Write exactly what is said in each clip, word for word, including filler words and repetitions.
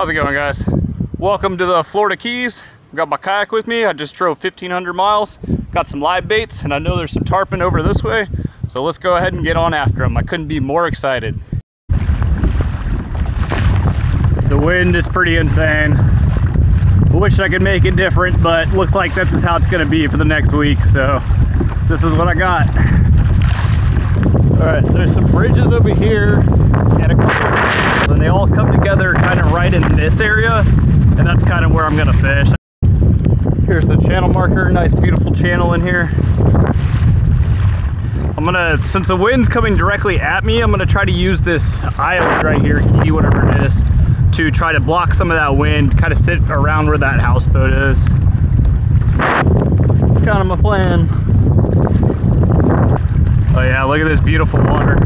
How's it going, guys? Welcome to the Florida Keys. I've got my kayak with me. I just drove fifteen hundred miles, got some live baits, and I know there's some tarpon over this way, so let's go ahead and get on after them. I couldn't be more excited. The wind is pretty insane. I wish I could make it different, but looks like this is how it's gonna be for the next week, so this is what I got. All right, there's some bridges over here and a couple, and they all come together kind of right in this area, and that's kind of where I'm gonna fish. Here's the channel marker, nice beautiful channel in here. I'm gonna, since the wind's coming directly at me, I'm gonna try to use this island right here, key, whatever it is, to try to block some of that wind, kind of sit around where that houseboat is. Kind of my plan. Oh yeah, look at this beautiful water.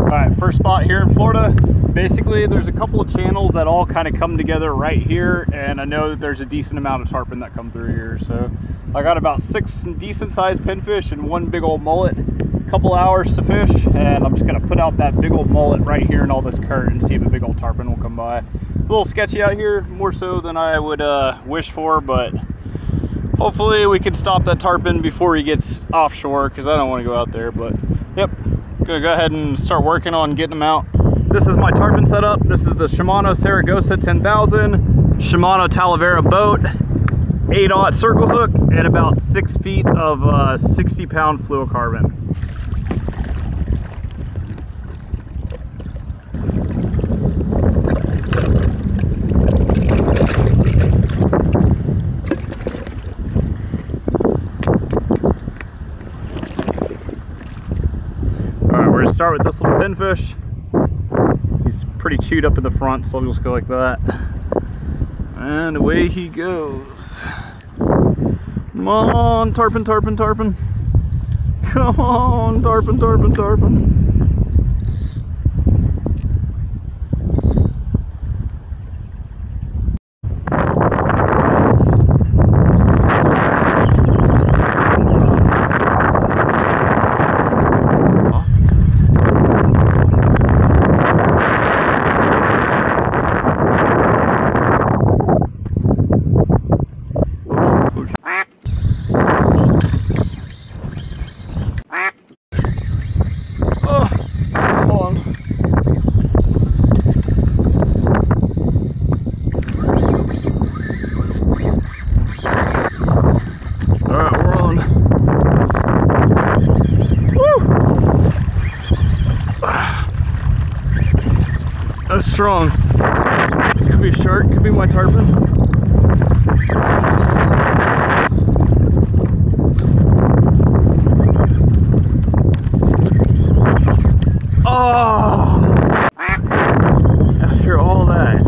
All right, first spot here in Florida. Basically, there's a couple of channels that all kind of come together right here, and I know that there's a decent amount of tarpon that come through here. So I got about six decent sized pinfish and one big old mullet. Couple hours to fish, and I'm just gonna put out that big old mullet right here in all this current and see if a big old tarpon will come by. It's a little sketchy out here, more so than I would uh, wish for, but hopefully we can stop that tarpon before he gets offshore, because I don't want to go out there. But yep, gonna go ahead and start working on getting them out. This is my tarpon setup. This is the Shimano Saragossa ten thousand, Shimano Talavera boat, eight aught circle hook, and about six feet of uh, sixty pound fluorocarbon. All right, we're gonna start with this little pinfish. He's pretty chewed up in the front, so I'll just go like that. And away he goes. Come on, tarpon, tarpon, tarpon. Come on, tarpon, tarpon, tarpon. Strong. Could be a shark, could be my tarpon. Oh! After all that.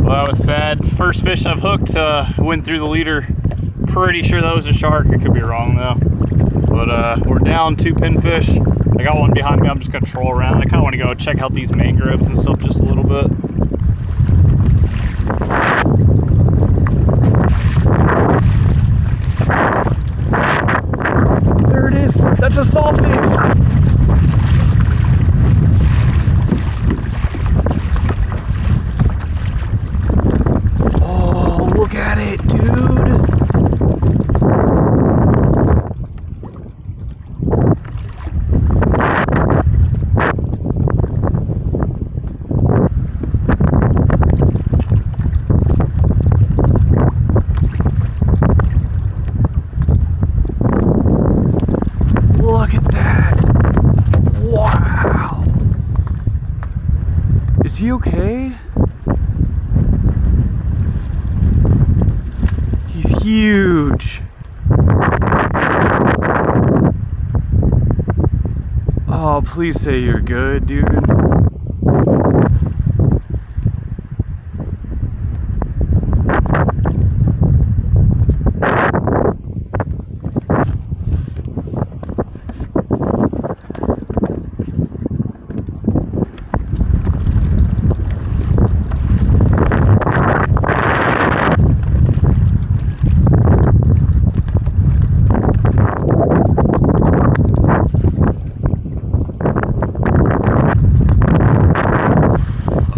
Well, that was sad. First fish I've hooked uh, went through the leader. Pretty sure that was a shark. I could be wrong though. But uh, we're down two pinfish. I got one behind me. I'm just gonna troll around. I kind of want to go check out these mangroves and stuff just a little bit. There it is. That's a sawfish. Oh, look at it, dude. Is he okay? He's huge. Oh, please say you're good, dude.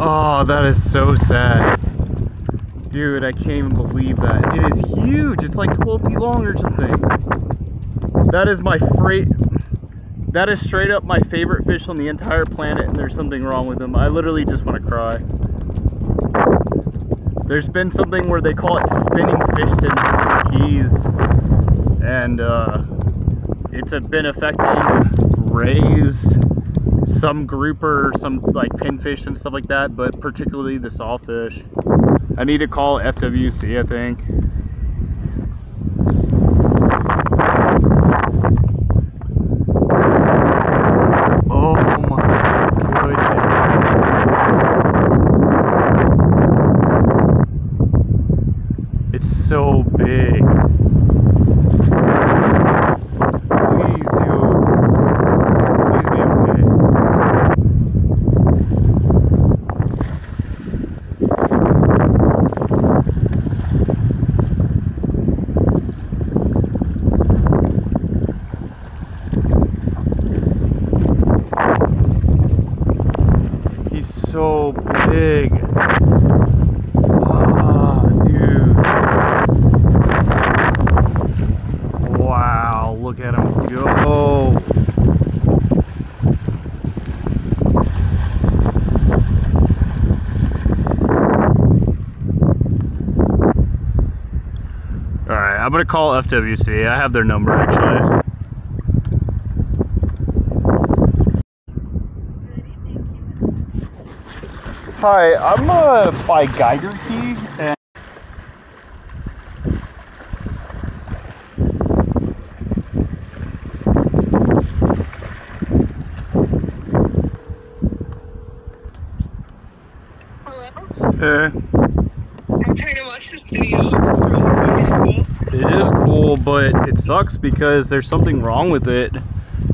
Oh, that is so sad. Dude, I can't even believe that. It is huge. It's like twelve feet long or something. That is my freight. That is straight up my favorite fish on the entire planet, and there's something wrong with them. I literally just want to cry. There's been something where they call it spinning fish syndrome Keys, and uh, it's been affecting rays, some grouper, some like pinfish and stuff like that, but particularly the sawfish. I need to call F W C, I think. So big. Please, dude. Please be okay. He's so big. Look at him go. Oh. Alright, I'm gonna call F W C. I have their number actually. Hi, I'm uh, by Geiger Key and Uh, I'm trying to watch this video. It is cool, but it sucks because there's something wrong with it.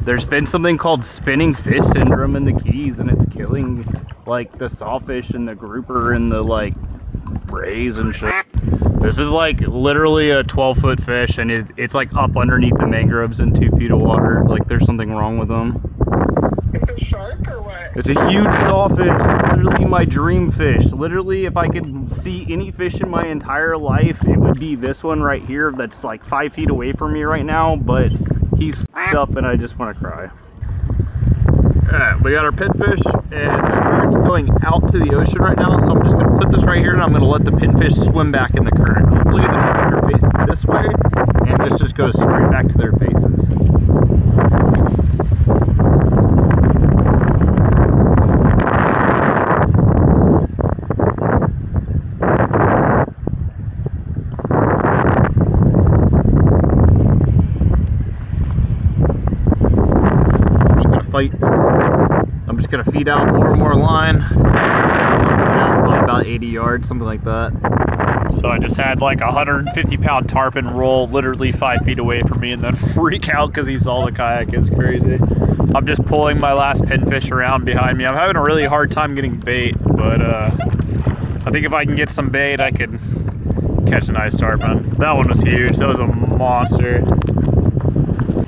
There's been something called spinning fish syndrome in the Keys, and it's killing like the sawfish and the grouper and the like rays and shit. This is like literally a twelve foot fish, and it, it's like up underneath the mangroves in two feet of water. Like there's something wrong with them. It's a shark or what? It's a huge sawfish. It's literally my dream fish. Literally, if I could see any fish in my entire life, it would be this one right here that's like five feet away from me right now, but he's f***ed up and I just want to cry. Alright, we got our pinfish and the current's going out to the ocean right now, so I'm just going to put this right here and I'm going to let the pinfish swim back in the current. Hopefully the tiger faces this way and this just goes straight back to their faces. I'm just gonna feed out more and more line, probably about eighty yards, something like that. So I just had like a one hundred fifty pound tarpon roll literally five feet away from me and then freak out because he saw the kayak. It's crazy. I'm just pulling my last pinfish around behind me. I'm having a really hard time getting bait, but uh, I think if I can get some bait, I could catch a nice tarpon. That one was huge. That was a monster.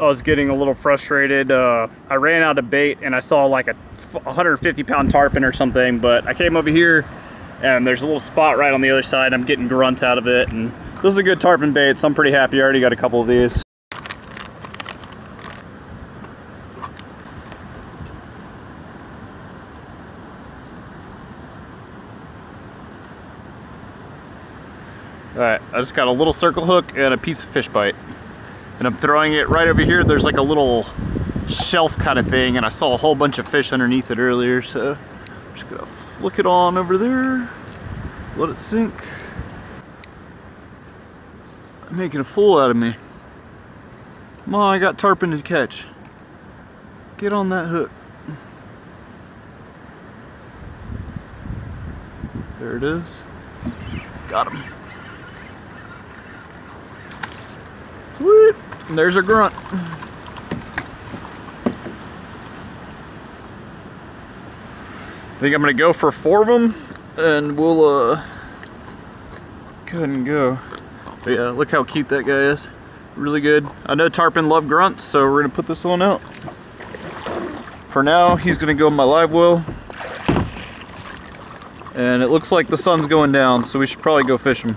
I was getting a little frustrated. Uh, I ran out of bait and I saw like a one hundred fifty pound tarpon or something, but I came over here and there's a little spot right on the other side. I'm getting grunts out of it, and this is a good tarpon bait, so I'm pretty happy. I already got a couple of these. All right, I just got a little circle hook and a piece of fish bite. And I'm throwing it right over here. There's like a little shelf kind of thing, and I saw a whole bunch of fish underneath it earlier, so I'm just gonna flick it on over there, let it sink. I'm making a fool out of me. Come on, I got tarpon to catch. Get on that hook. There it is. Got him. Whoop. There's a grunt. I think I'm gonna go for four of them, and we'll uh, go ahead and go. But yeah, look how cute that guy is. Really good. I know tarpon love grunts, so we're gonna put this one out. For now, he's gonna go in my live well. And it looks like the sun's going down, so we should probably go fishing.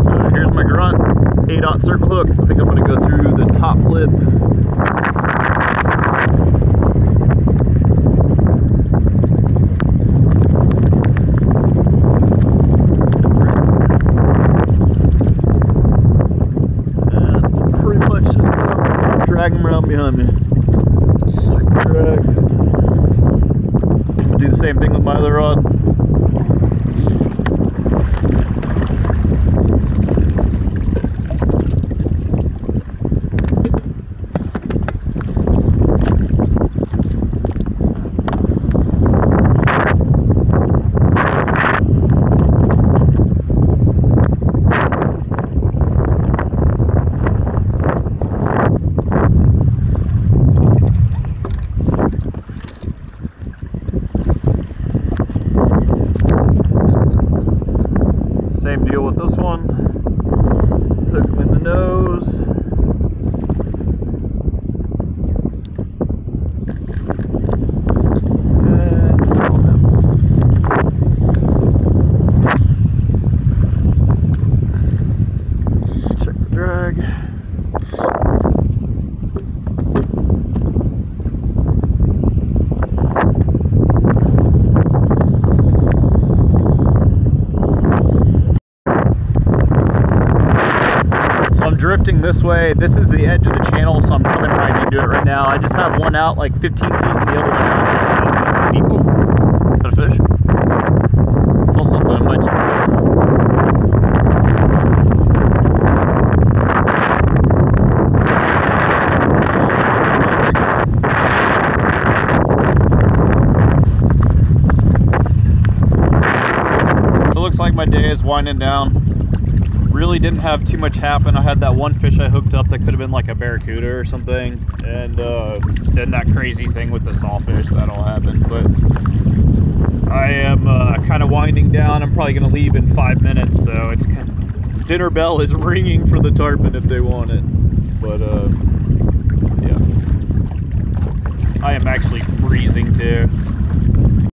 So here's my grunt, eight aught circle hook. I think I'm going to go through the top lip. Drag them around behind me. Drag. I'm gonna do the same thing with my other rod. Same deal with this one. Hook them in the nose. And follow them. Check the drag. Drifting this way, this is the edge of the channel, so I'm coming right into it right now. I just have one out like fifteen feet and the other one out. Ooh, got a fish. Feel something much. So it looks like my day is winding down. Really didn't have too much happen. I had that one fish I hooked up that could have been like a barracuda or something, and uh, then that crazy thing with the sawfish, that all happened. But I am uh, kind of winding down. I'm probably going to leave in five minutes, so it's kind of, dinner bell is ringing for the tarpon if they want it. But uh, yeah, I am actually freezing too.